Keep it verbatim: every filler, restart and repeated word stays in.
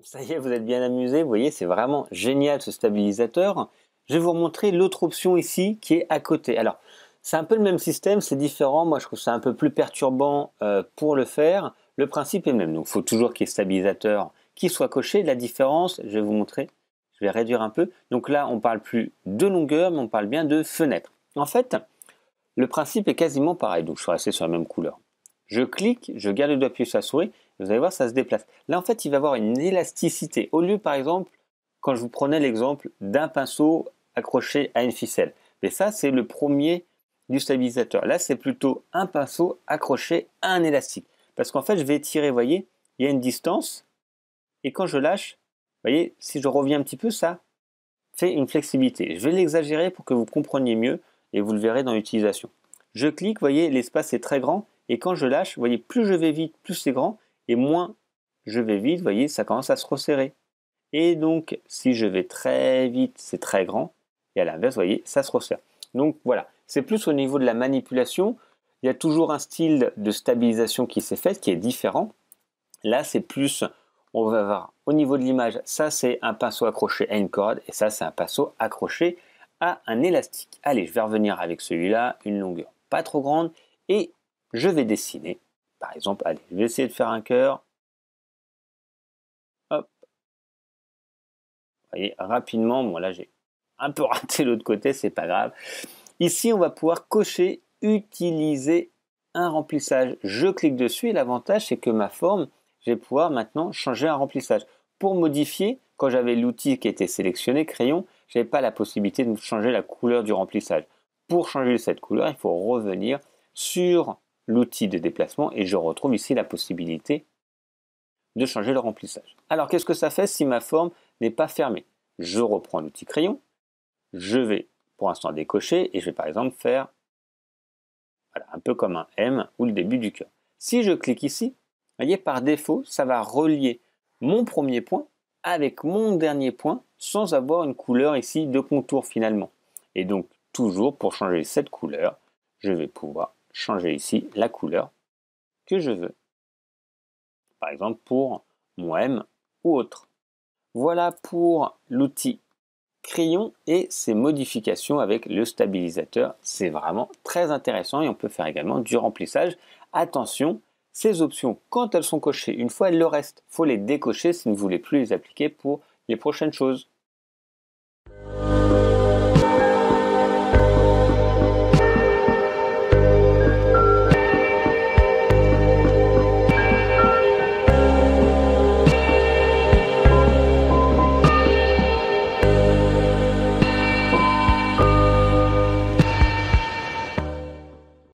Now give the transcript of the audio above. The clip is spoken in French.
Ça y est, vous êtes bien amusé, vous voyez, c'est vraiment génial ce stabilisateur. Je vais vous remontrer l'autre option ici qui est à côté. Alors, c'est un peu le même système, c'est différent. Moi, je trouve ça un peu plus perturbant euh, pour le faire. Le principe est le même. Donc, il faut toujours qu'il y ait stabilisateur qui soit coché. La différence, je vais vous montrer, je vais réduire un peu. Donc là, on ne parle plus de longueur, mais on parle bien de fenêtre. En fait, le principe est quasiment pareil. Donc, je suis resté sur la même couleur. Je clique, je garde le doigt appuyé sur la souris. Vous allez voir, ça se déplace. Là, en fait, il va avoir une élasticité. Au lieu, par exemple, quand je vous prenais l'exemple d'un pinceau accroché à une ficelle. Mais ça, c'est le premier du stabilisateur. Là, c'est plutôt un pinceau accroché à un élastique. Parce qu'en fait, je vais tirer, vous voyez, il y a une distance. Et quand je lâche, vous voyez, si je reviens un petit peu, ça fait une flexibilité. Je vais l'exagérer pour que vous compreniez mieux et vous le verrez dans l'utilisation. Je clique, vous voyez, l'espace est très grand. Et quand je lâche, vous voyez, plus je vais vite, plus c'est grand. Et moins je vais vite, vous voyez, ça commence à se resserrer. Et donc, si je vais très vite, c'est très grand. Et à l'inverse, vous voyez, ça se resserre. Donc voilà, c'est plus au niveau de la manipulation. Il y a toujours un style de stabilisation qui s'est fait, qui est différent. Là, c'est plus, on va voir au niveau de l'image, ça c'est un pinceau accroché à une corde. Et ça, c'est un pinceau accroché à un élastique. Allez, je vais revenir avec celui-là, une longueur pas trop grande. Et je vais dessiner. Par exemple, allez, je vais essayer de faire un cœur. Hop. Vous voyez, rapidement, bon là j'ai un peu raté l'autre côté, c'est pas grave. Ici, on va pouvoir cocher, utiliser un remplissage. Je clique dessus et l'avantage, c'est que ma forme, je vais pouvoir maintenant changer un remplissage. Pour modifier, quand j'avais l'outil qui était sélectionné, crayon, je n'avais pas la possibilité de changer la couleur du remplissage. Pour changer cette couleur, il faut revenir sur l'outil de déplacement et je retrouve ici la possibilité de changer le remplissage. Alors qu'est-ce que ça fait si ma forme n'est pas fermée? Je reprends l'outil crayon, je vais pour l'instant décocher et je vais par exemple faire voilà, un peu comme un M ou le début du cœur. Si je clique ici, vous voyez par défaut ça va relier mon premier point avec mon dernier point sans avoir une couleur ici de contour finalement. Et donc toujours pour changer cette couleur, je vais pouvoir changer ici la couleur que je veux. Par exemple pour mon M ou autre. Voilà pour l'outil crayon et ses modifications avec le stabilisateur. C'est vraiment très intéressant et on peut faire également du remplissage. Attention, ces options, quand elles sont cochées, une fois elles le restent, il faut les décocher si vous ne voulez plus les appliquer pour les prochaines choses.